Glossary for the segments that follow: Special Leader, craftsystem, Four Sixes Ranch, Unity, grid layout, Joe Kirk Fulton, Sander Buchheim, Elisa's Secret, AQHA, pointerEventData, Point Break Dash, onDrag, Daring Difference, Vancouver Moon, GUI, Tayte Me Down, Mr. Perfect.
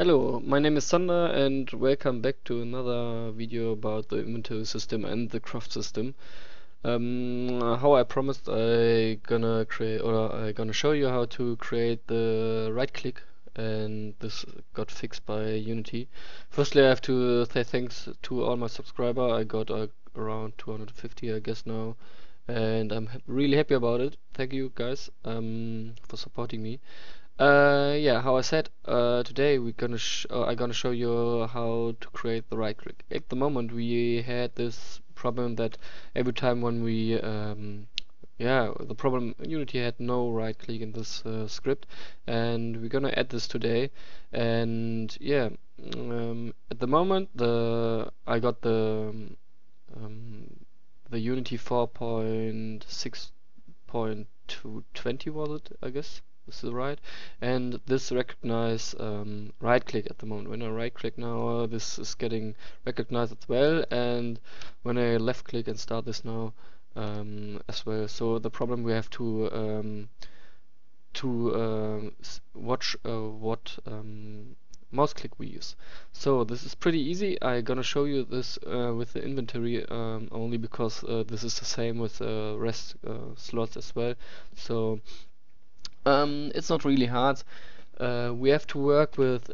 Hello, my name is Sander and welcome back to another video about the inventory system and the craft system. How I promised, I gonna show you how to create the right click, and this got fixed by Unity. Firstly, I have to say thanks to all my subscribers. I got around 250, I guess now, and I'm really happy about it. Thank you guys for supporting me. Yeah, how I said, today we're gonna I'm gonna show you how to create the right click. At the moment, we had this problem that every time when we Unity had no right click in this script, and we're gonna add this today. And yeah, at the moment I got the Unity 4.6.20 was it, I guess. This is right, and this recognize right click at the moment. When I right click now, this is getting recognized as well, and when I left click and start this now as well. So the problem, we have to watch what mouse click we use. So this is pretty easy. I'm gonna show you this with the inventory only because this is the same with rest slots as well. So it's not really hard. We have to work with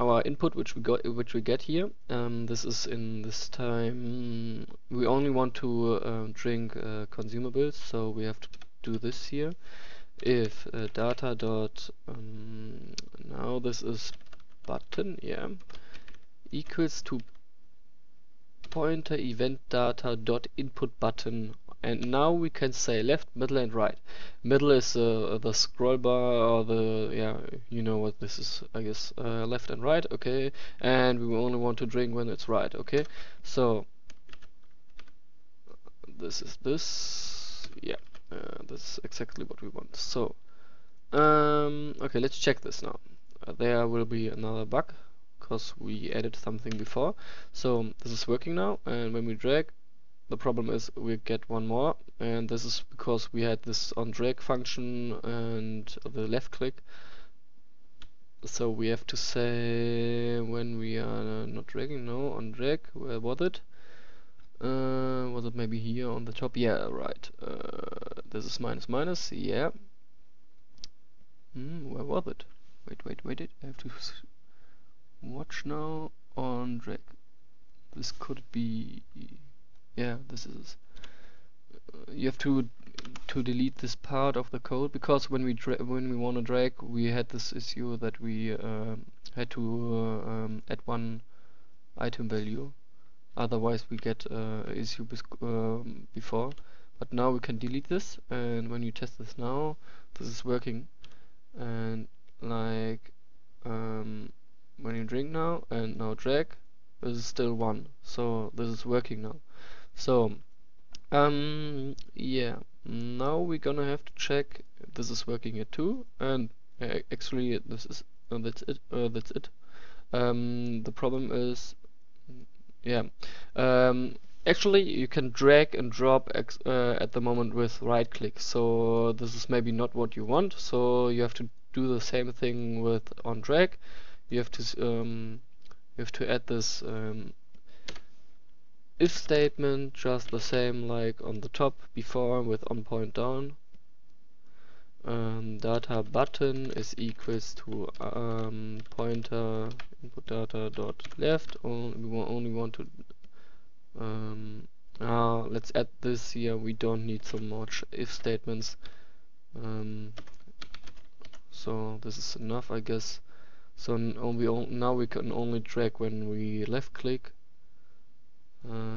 our input, which we get here. This is in this time. We only want to drink consumables, so we have to do this here. If data dot now this is button, yeah, equals to pointerEventData dot inputButton. And now we can say left, middle, and right. Middle is the scroll bar, or the, yeah, you know what this is, I guess. Left and right, okay. And we only want to drink when it's right, okay. So this is this, yeah. That's exactly what we want. So okay, let's check this now. There will be another bug because we added something before. So this is working now, and when we drag. The problem is we get one more, and this is because we had this onDrag function and the left click. So we have to say when we are not dragging, no, onDrag, where was it? Was it maybe here on the top? Yeah, right. This is minus, yeah. Where was it? Wait, I have to watch now. OnDrag. This could be... yeah, this is. You have to delete this part of the code, because when we want to drag, we had this issue that we had to add one item value. Otherwise, we get issue before. But now we can delete this, and when you test this now, this is working. And like when you drink now and now drag, this is still one. So this is working now. So, yeah, now we're gonna have to check this is working here too, and actually this is, that's it. The problem is, yeah, actually you can drag and drop at the moment with right click, so this is maybe not what you want, so you have to do the same thing with onDrag. You have to add this, if statement, just the same like on the top before with onPointDown. Data button is equals to pointer input data dot left. We only want to let's add this here. We don't need so much if statements. So this is enough, I guess. So now we can only drag when we left click.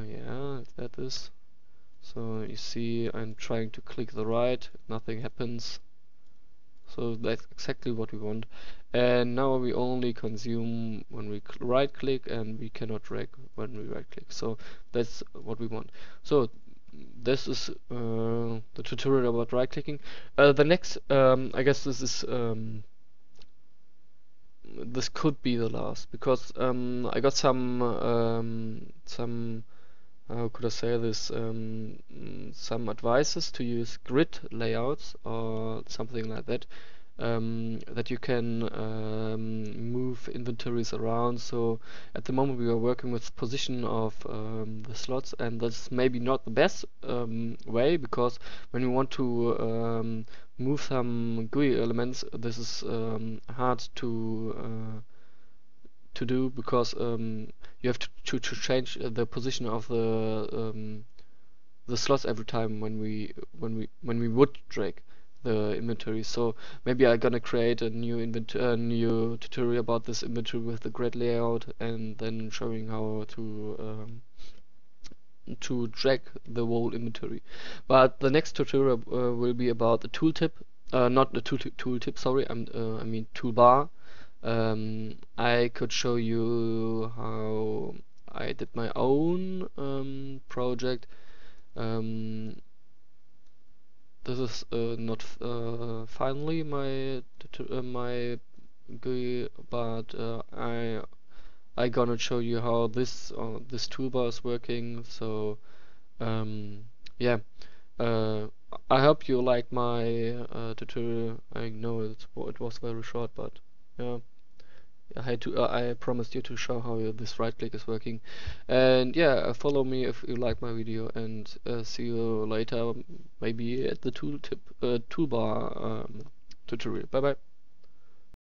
Yeah, that is. So you see, I'm trying to click the right, nothing happens. So that's exactly what we want. And now we only consume when we right click, and we cannot drag when we right click. So that's what we want. So this is the tutorial about right clicking. The next, I guess this is. This could be the last, because I got some how could I say this, some advices to use grid layouts or something like that, that you can move in inventories around. So at the moment we are working with position of the slots, and that's maybe not the best way, because when we want to move some GUI elements, this is hard to do, because you have to change the position of the slots every time when we would drag the inventory. So maybe I'm gonna create a new tutorial about this inventory with the grid layout, and then showing how to drag the whole inventory. But the next tutorial will be about the tooltip, not the tooltip. Sorry, I mean toolbar. I could show you how I did my own project. This is not finally my GUI, but I gonna show you how this toolbar is working. So yeah, I hope you like my tutorial. I know it was very short, but yeah, I promised you to show how this right click is working. And yeah, follow me if you like my video, and see you later, maybe at the toolbar tutorial. Bye bye.